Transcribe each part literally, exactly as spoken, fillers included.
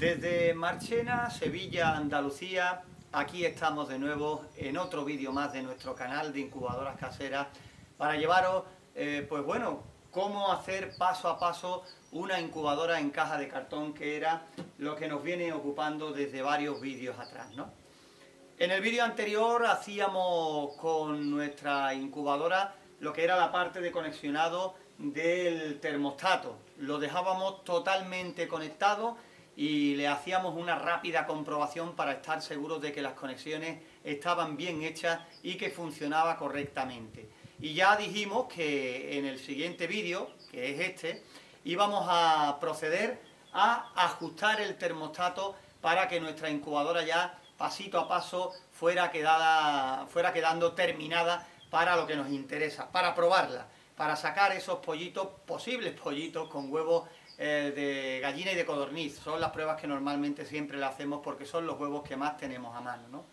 Desde Marchena, Sevilla, Andalucía, aquí estamos de nuevo en otro vídeo más de nuestro canal de Incubadoras Caseras para llevaros, eh, pues bueno, cómo hacer paso a paso una incubadora en caja de cartón, que era lo que nos viene ocupando desde varios vídeos atrás, ¿no? En el vídeo anterior hacíamos con nuestra incubadora lo que era la parte de conexionado del termostato. Lo dejábamos totalmente conectado y le hacíamos una rápida comprobación para estar seguros de que las conexiones estaban bien hechas y que funcionaba correctamente. Y ya dijimos que en el siguiente vídeo, que es este, íbamos a proceder a ajustar el termostato para que nuestra incubadora ya pasito a paso fuera, quedada, fuera quedando terminada para lo que nos interesa, para probarla, para sacar esos pollitos, posibles pollitos con huevos de gallina y de codorniz. Son las pruebas que normalmente siempre le hacemos porque son los huevos que más tenemos a mano, ¿no?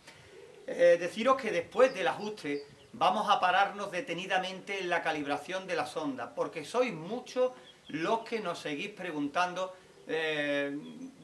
Eh, deciros que después del ajuste vamos a pararnos detenidamente en la calibración de la sonda, porque sois muchos los que nos seguís preguntando eh,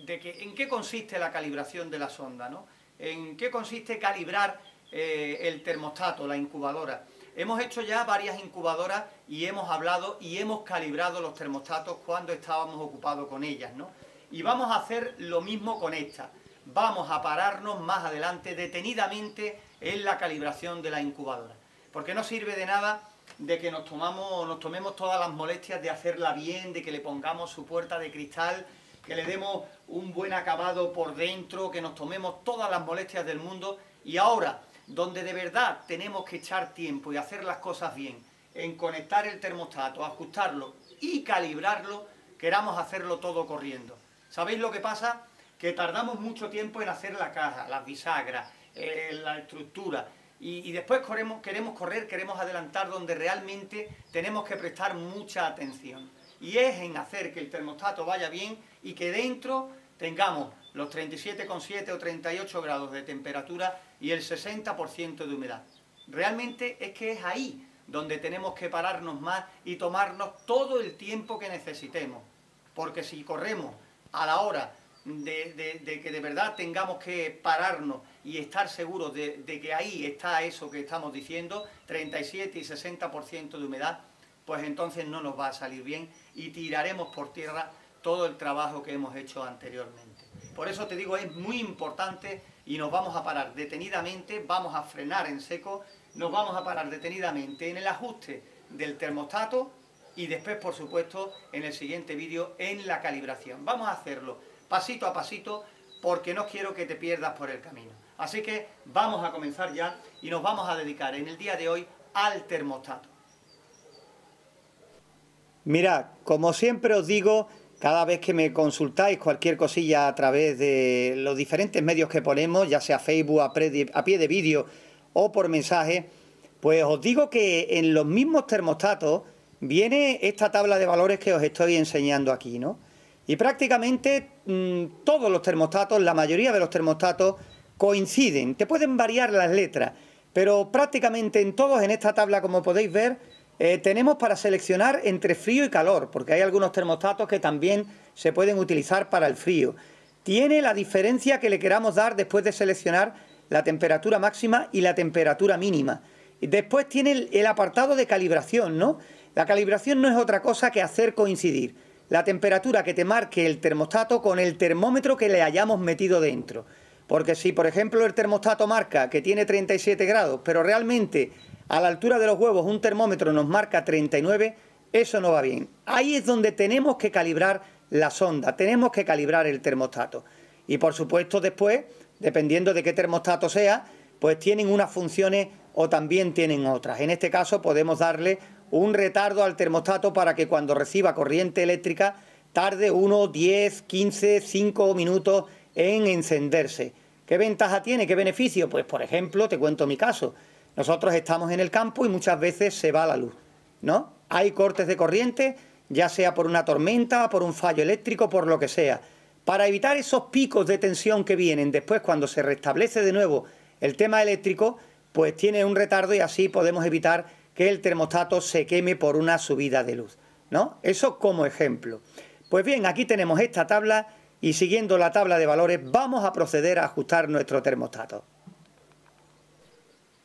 de que, en qué consiste la calibración de la sonda, ¿no? En qué consiste calibrar eh, el termostato, la incubadora. Hemos hecho ya varias incubadoras y hemos hablado y hemos calibrado los termostatos cuando estábamos ocupados con ellas, ¿no? Y vamos a hacer lo mismo con esta. Vamos a pararnos más adelante detenidamente en la calibración de la incubadora, porque no sirve de nada de que nos, tomamos, nos tomemos todas las molestias de hacerla bien, de que le pongamos su puerta de cristal, que le demos un buen acabado por dentro, que nos tomemos todas las molestias del mundo. Y ahora, donde de verdad tenemos que echar tiempo y hacer las cosas bien, en conectar el termostato, ajustarlo y calibrarlo, queramos hacerlo todo corriendo. ¿Sabéis lo que pasa? Que tardamos mucho tiempo en hacer la caja, las bisagras, eh, la estructura, y, y después corremos, queremos correr, queremos adelantar donde realmente tenemos que prestar mucha atención. Y es en hacer que el termostato vaya bien y que dentro tengamos los treinta y siete coma siete o treinta y ocho grados de temperatura y el sesenta por ciento de humedad. Realmente es que es ahí donde tenemos que pararnos más y tomarnos todo el tiempo que necesitemos, porque si corremos a la hora de, de, de que de verdad tengamos que pararnos y estar seguros de, de que ahí está eso que estamos diciendo, treinta y siete y sesenta por ciento de humedad, pues entonces no nos va a salir bien y tiraremos por tierra todo el trabajo que hemos hecho anteriormente. Por eso te digo, es muy importante y nos vamos a parar detenidamente, vamos a frenar en seco, nos vamos a parar detenidamente en el ajuste del termostato y después, por supuesto, en el siguiente vídeo en la calibración. Vamos a hacerlo pasito a pasito porque no quiero que te pierdas por el camino. Así que vamos a comenzar ya y nos vamos a dedicar en el día de hoy al termostato. Mirad, como siempre os digo, cada vez que me consultáis cualquier cosilla a través de los diferentes medios que ponemos, ya sea Facebook, a pie de vídeo o por mensaje, pues os digo que en los mismos termostatos viene esta tabla de valores que os estoy enseñando aquí, ¿no? Y prácticamente mmm, todos los termostatos, la mayoría de los termostatos coinciden. Te pueden variar las letras, pero prácticamente en todos en esta tabla, como podéis ver, Eh, tenemos para seleccionar entre frío y calor, porque hay algunos termostatos que también se pueden utilizar para el frío. Tiene la diferencia que le queramos dar después de seleccionar la temperatura máxima y la temperatura mínima. Después tiene el, el apartado de calibración, ¿no? La calibración no es otra cosa que hacer coincidir la temperatura que te marque el termostato con el termómetro que le hayamos metido dentro. Porque si, por ejemplo, el termostato marca que tiene treinta y siete grados, pero realmente a la altura de los huevos un termómetro nos marca treinta y nueve, eso no va bien. Ahí es donde tenemos que calibrar la sonda, tenemos que calibrar el termostato. Y por supuesto después, dependiendo de qué termostato sea, pues tienen unas funciones o también tienen otras. En este caso podemos darle un retardo al termostato para que cuando reciba corriente eléctrica tarde uno, diez, quince, cinco minutos en encenderse. ¿Qué ventaja tiene? ¿Qué beneficio? Pues por ejemplo, te cuento mi caso. Nosotros estamos en el campo y muchas veces se va la luz, ¿no? Hay cortes de corriente, ya sea por una tormenta, por un fallo eléctrico, por lo que sea. Para evitar esos picos de tensión que vienen después cuando se restablece de nuevo el tema eléctrico, pues tiene un retardo y así podemos evitar que el termostato se queme por una subida de luz, ¿no? Eso como ejemplo. Pues bien, aquí tenemos esta tabla y siguiendo la tabla de valores vamos a proceder a ajustar nuestro termostato.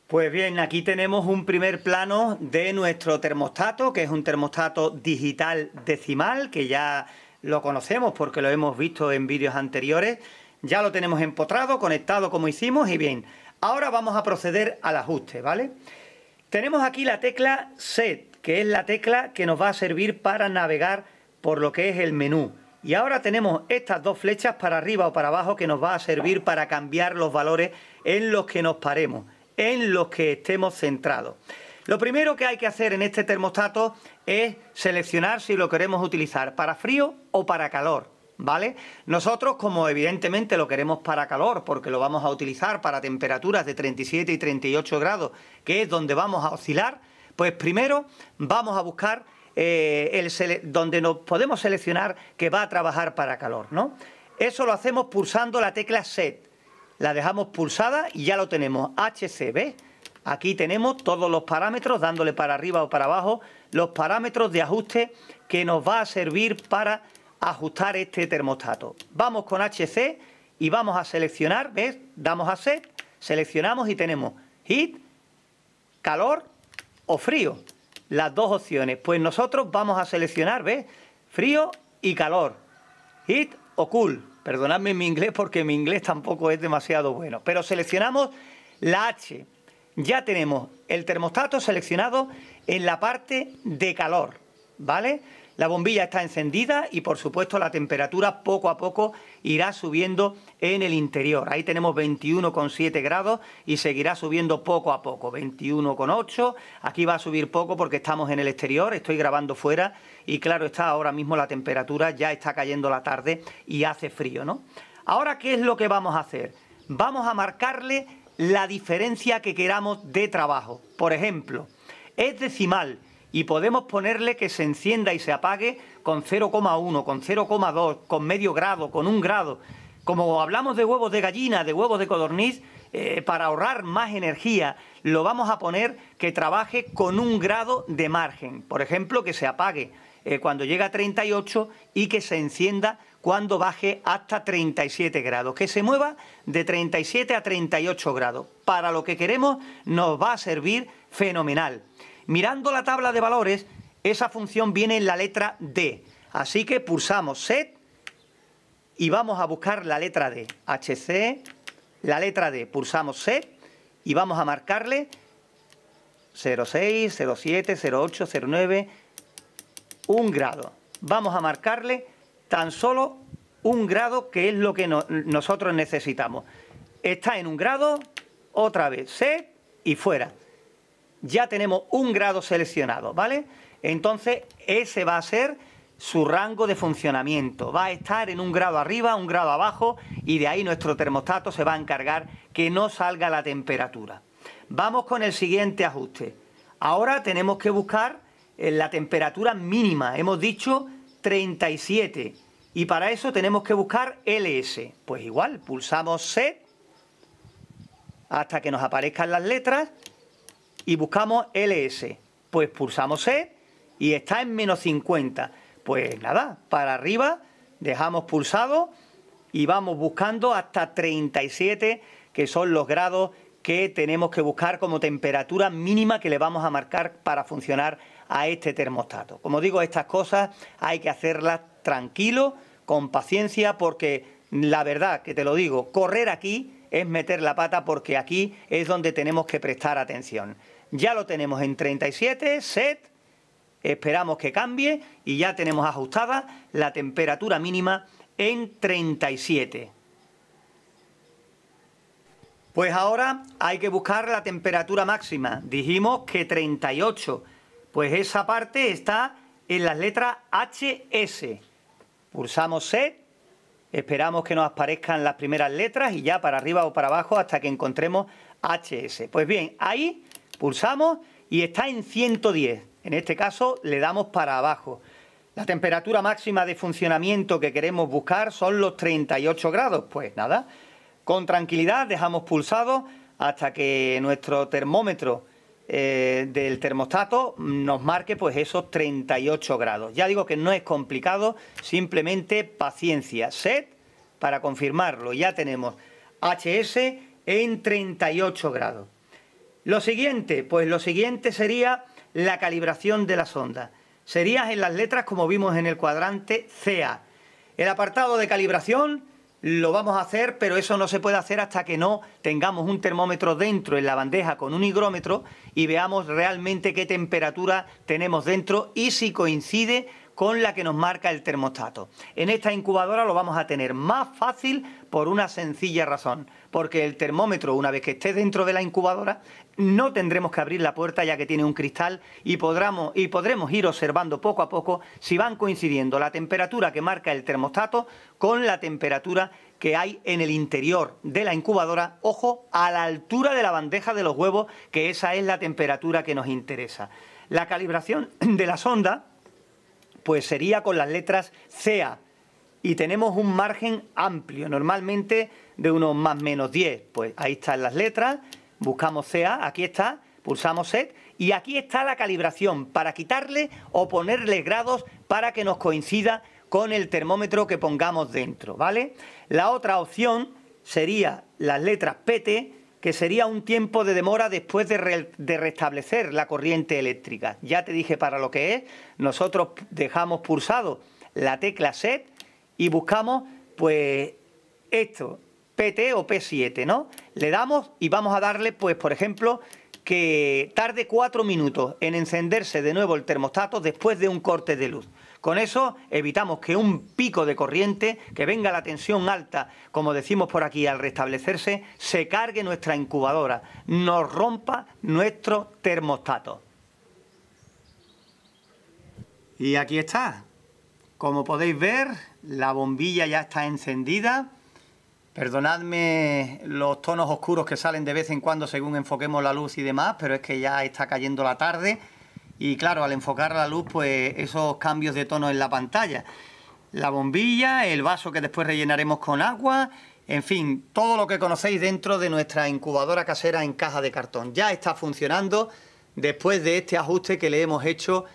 Pues bien, aquí tenemos un primer plano de nuestro termostato, que es un termostato digital decimal, que ya lo conocemos porque lo hemos visto en vídeos anteriores. Ya lo tenemos empotrado, conectado como hicimos, y bien, ahora vamos a proceder al ajuste, ¿vale? Tenemos aquí la tecla Set, que es la tecla que nos va a servir para navegar por lo que es el menú. Y ahora tenemos estas dos flechas para arriba o para abajo que nos va a servir para cambiar los valores en los que nos paremos, en los que estemos centrados. Lo primero que hay que hacer en este termostato es seleccionar si lo queremos utilizar para frío o para calor, ¿vale? Nosotros, como evidentemente lo queremos para calor, porque lo vamos a utilizar para temperaturas de treinta y siete y treinta y ocho grados, que es donde vamos a oscilar, pues primero vamos a buscar eh, el donde nos podemos seleccionar que va a trabajar para calor, ¿no? Eso lo hacemos pulsando la tecla Set. La dejamos pulsada y ya lo tenemos, H C, ¿ves? Aquí tenemos todos los parámetros, dándole para arriba o para abajo, los parámetros de ajuste que nos va a servir para ajustar este termostato. Vamos con H C y vamos a seleccionar, ¿ves? Damos a Set, seleccionamos y tenemos Heat, calor o frío, las dos opciones. Pues nosotros vamos a seleccionar, ¿ves? Frío y calor, Heat o Cool. Perdonadme mi inglés porque mi inglés tampoco es demasiado bueno. Pero seleccionamos la H. Ya tenemos el termostato seleccionado en la parte de calor, ¿vale? La bombilla está encendida y, por supuesto, la temperatura poco a poco irá subiendo en el interior. Ahí tenemos veintiuno coma siete grados y seguirá subiendo poco a poco. veintiuno coma ocho, aquí va a subir poco porque estamos en el exterior, estoy grabando fuera y, claro está, ahora mismo la temperatura ya está cayendo la tarde y hace frío, ¿no? Ahora, ¿qué es lo que vamos a hacer? Vamos a marcarle la diferencia que queramos de trabajo. Por ejemplo, es decimal. Y podemos ponerle que se encienda y se apague con cero coma uno, con cero coma dos, con medio grado, con un grado. Como hablamos de huevos de gallina, de huevos de codorniz, eh, para ahorrar más energía, lo vamos a poner que trabaje con un grado de margen. Por ejemplo, que se apague eh, cuando llegue a treinta y ocho y que se encienda cuando baje hasta treinta y siete grados. Que se mueva de treinta y siete a treinta y ocho grados. Para lo que queremos nos va a servir fenomenal. Mirando la tabla de valores, esa función viene en la letra D. Así que pulsamos Set y vamos a buscar la letra D. H C, la letra D. Pulsamos Set y vamos a marcarle cero seis, cero siete, cero ocho, cero nueve, un grado. Vamos a marcarle tan solo un grado, que es lo que no, nosotros necesitamos. Está en un grado, otra vez Set y fuera. Ya tenemos un grado seleccionado, ¿vale? Entonces, ese va a ser su rango de funcionamiento. Va a estar en un grado arriba, un grado abajo, y de ahí nuestro termostato se va a encargar que no salga la temperatura. Vamos con el siguiente ajuste. Ahora tenemos que buscar la temperatura mínima. Hemos dicho treinta y siete, y para eso tenemos que buscar L S. Pues igual, pulsamos Set hasta que nos aparezcan las letras, y buscamos L S, pues pulsamos Set y está en menos cincuenta. Pues nada, para arriba, dejamos pulsado y vamos buscando hasta treinta y siete, que son los grados que tenemos que buscar como temperatura mínima que le vamos a marcar para funcionar a este termostato. Como digo, estas cosas hay que hacerlas tranquilo, con paciencia, porque la verdad que te lo digo, correr aquí es meter la pata, porque aquí es donde tenemos que prestar atención. Ya lo tenemos en treinta y siete, Set, esperamos que cambie y ya tenemos ajustada la temperatura mínima en treinta y siete. Pues ahora hay que buscar la temperatura máxima, dijimos que treinta y ocho, pues esa parte está en las letras H S. Pulsamos Set, esperamos que nos aparezcan las primeras letras y ya para arriba o para abajo hasta que encontremos H S. Pues bien, ahí pulsamos y está en ciento diez. En este caso le damos para abajo. La temperatura máxima de funcionamiento que queremos buscar son los treinta y ocho grados. Pues nada, con tranquilidad dejamos pulsado hasta que nuestro termómetro eh, del termostato nos marque pues esos treinta y ocho grados. Ya digo que no es complicado, simplemente paciencia. Set para confirmarlo, ya tenemos H S en treinta y ocho grados. Lo siguiente, pues lo siguiente sería la calibración de la sonda. Sería en las letras como vimos en el cuadrante C A. El apartado de calibración lo vamos a hacer, pero eso no se puede hacer hasta que no tengamos un termómetro dentro en la bandeja con un higrómetro y veamos realmente qué temperatura tenemos dentro y si coincide con la que nos marca el termostato. En esta incubadora lo vamos a tener más fácil por una sencilla razón, porque el termómetro, una vez que esté dentro de la incubadora, no tendremos que abrir la puerta ya que tiene un cristal y, podremos, y podremos ir observando poco a poco si van coincidiendo la temperatura que marca el termostato con la temperatura que hay en el interior de la incubadora, ojo, a la altura de la bandeja de los huevos, que esa es la temperatura que nos interesa. La calibración de la sonda pues sería con las letras C A y tenemos un margen amplio, normalmente de unos más menos diez. Pues ahí están las letras, buscamos C A, aquí está, pulsamos set y aquí está la calibración para quitarle o ponerle grados para que nos coincida con el termómetro que pongamos dentro, ¿vale? La otra opción sería las letras P T, que sería un tiempo de demora después de, re, de restablecer la corriente eléctrica. Ya te dije para lo que es, nosotros dejamos pulsado la tecla set y buscamos pues esto, P T o P siete, ¿no? Le damos y vamos a darle, pues por ejemplo, que tarde cuatro minutos en encenderse de nuevo el termostato después de un corte de luz. Con eso evitamos que un pico de corriente, que venga la tensión alta, como decimos por aquí, al restablecerse, se cargue nuestra incubadora, nos rompa nuestro termostato. Y aquí está. Como podéis ver, la bombilla ya está encendida. Perdonadme los tonos oscuros que salen de vez en cuando según enfoquemos la luz y demás, pero es que ya está cayendo la tarde. Y claro, al enfocar la luz, pues esos cambios de tono en la pantalla. La bombilla, el vaso que después rellenaremos con agua, en fin, todo lo que conocéis dentro de nuestra incubadora casera en caja de cartón. Ya está funcionando después de este ajuste que le hemos hecho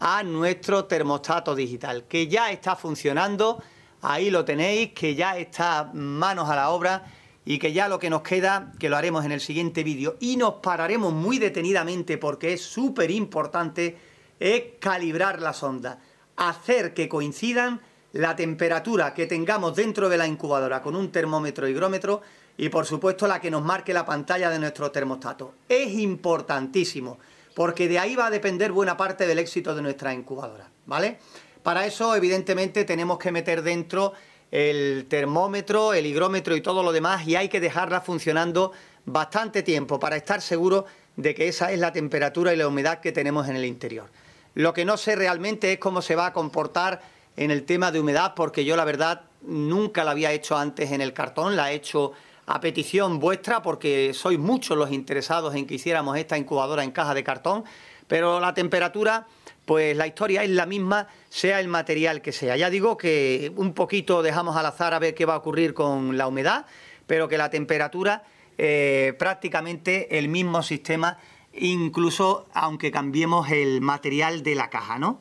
a nuestro termostato digital, que ya está funcionando, ahí lo tenéis, que ya está manos a la obra. Y que ya lo que nos queda, que lo haremos en el siguiente vídeo y nos pararemos muy detenidamente porque es súper importante, es calibrar la sonda. Hacer que coincidan la temperatura que tengamos dentro de la incubadora con un termómetro higrómetro y por supuesto la que nos marque la pantalla de nuestro termostato. Es importantísimo porque de ahí va a depender buena parte del éxito de nuestra incubadora, ¿vale? Para eso evidentemente tenemos que meter dentro el termómetro, el higrómetro y todo lo demás, y hay que dejarla funcionando bastante tiempo para estar seguro de que esa es la temperatura y la humedad que tenemos en el interior. Lo que no sé realmente es cómo se va a comportar en el tema de humedad, porque yo la verdad nunca la había hecho antes en el cartón, la he hecho a petición vuestra porque sois muchos los interesados en que hiciéramos esta incubadora en caja de cartón, pero la temperatura, pues la historia es la misma, sea el material que sea. Ya digo que un poquito dejamos al azar a ver qué va a ocurrir con la humedad, pero que la temperatura, eh, prácticamente el mismo sistema, incluso aunque cambiemos el material de la caja, ¿no?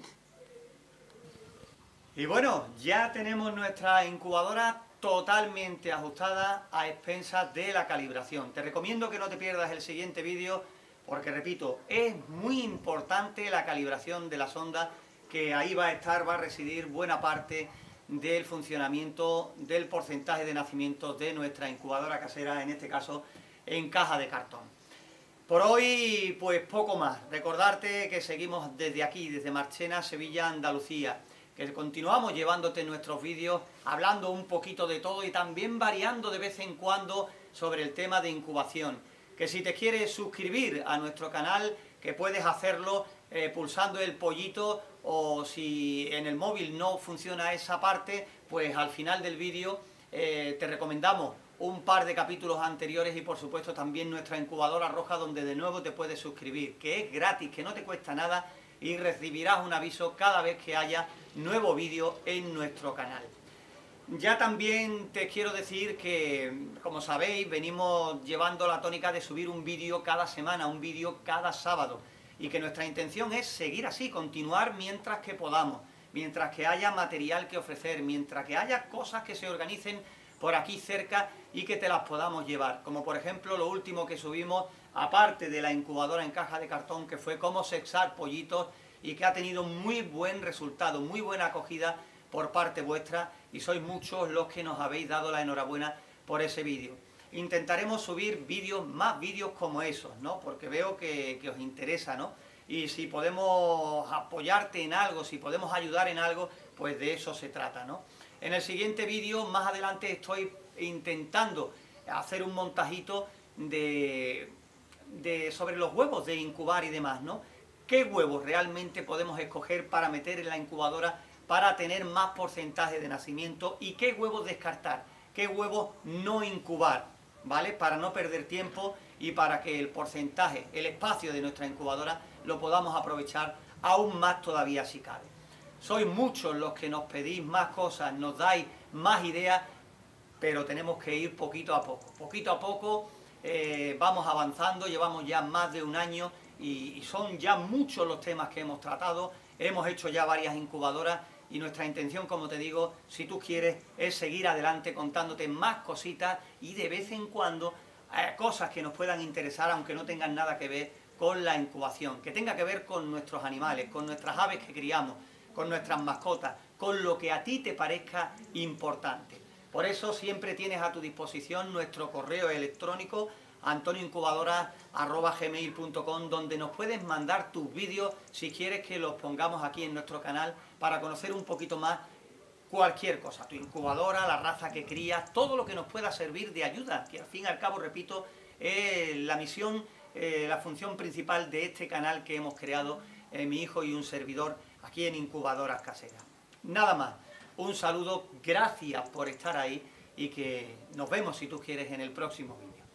Y bueno, ya tenemos nuestra incubadora totalmente ajustada a expensas de la calibración. Te recomiendo que no te pierdas el siguiente vídeo, porque, repito, es muy importante la calibración de la sonda, que ahí va a estar, va a residir buena parte del funcionamiento del porcentaje de nacimientos de nuestra incubadora casera, en este caso en caja de cartón. Por hoy, pues poco más. Recordarte que seguimos desde aquí, desde Marchena, Sevilla, Andalucía, que continuamos llevándote nuestros vídeos, hablando un poquito de todo y también variando de vez en cuando sobre el tema de incubación. Que si te quieres suscribir a nuestro canal, que puedes hacerlo eh, pulsando el pollito, o si en el móvil no funciona esa parte, pues al final del vídeo eh, te recomendamos un par de capítulos anteriores y por supuesto también nuestra incubadora roja, donde de nuevo te puedes suscribir, que es gratis, que no te cuesta nada y recibirás un aviso cada vez que haya nuevo vídeo en nuestro canal. Ya también te quiero decir que, como sabéis, venimos llevando la tónica de subir un vídeo cada semana, un vídeo cada sábado, y que nuestra intención es seguir así, continuar mientras que podamos, mientras que haya material que ofrecer, mientras que haya cosas que se organicen por aquí cerca y que te las podamos llevar. Como por ejemplo lo último que subimos, aparte de la incubadora en caja de cartón, que fue cómo sexar pollitos y que ha tenido muy buen resultado, muy buena acogida por parte vuestra, y sois muchos los que nos habéis dado la enhorabuena por ese vídeo. Intentaremos subir vídeos, más vídeos como esos, ¿no? Porque veo que, que os interesa, ¿no? Y si podemos apoyarte en algo, si podemos ayudar en algo, pues de eso se trata, ¿no? En el siguiente vídeo, más adelante, estoy intentando hacer un montajito de, de, sobre los huevos de incubar y demás, ¿no? ¿Qué huevos realmente podemos escoger para meter en la incubadora para tener más porcentaje de nacimiento? ¿Y qué huevos descartar? ¿Qué huevos no incubar? ¿Vale? Para no perder tiempo y para que el porcentaje, el espacio de nuestra incubadora lo podamos aprovechar aún más todavía si cabe. Sois muchos los que nos pedís más cosas, nos dais más ideas, pero tenemos que ir poquito a poco. Poquito a poco eh, vamos avanzando, llevamos ya más de un año y, y son ya muchos los temas que hemos tratado, hemos hecho ya varias incubadoras y nuestra intención, como te digo, si tú quieres, es seguir adelante contándote más cositas y de vez en cuando eh, cosas que nos puedan interesar, aunque no tengan nada que ver con la incubación, que tenga que ver con nuestros animales, con nuestras aves que criamos, con nuestras mascotas, con lo que a ti te parezca importante. Por eso siempre tienes a tu disposición nuestro correo electrónico antonio incubadora arroba gmail punto com, donde nos puedes mandar tus vídeos si quieres que los pongamos aquí en nuestro canal para conocer un poquito más cualquier cosa, tu incubadora, la raza que crías, todo lo que nos pueda servir de ayuda, que al fin y al cabo, repito, es la misión, eh, la función principal de este canal que hemos creado, eh, mi hijo y un servidor, aquí en Incubadoras Caseras. Nada más, un saludo, gracias por estar ahí y que nos vemos si tú quieres en el próximo vídeo.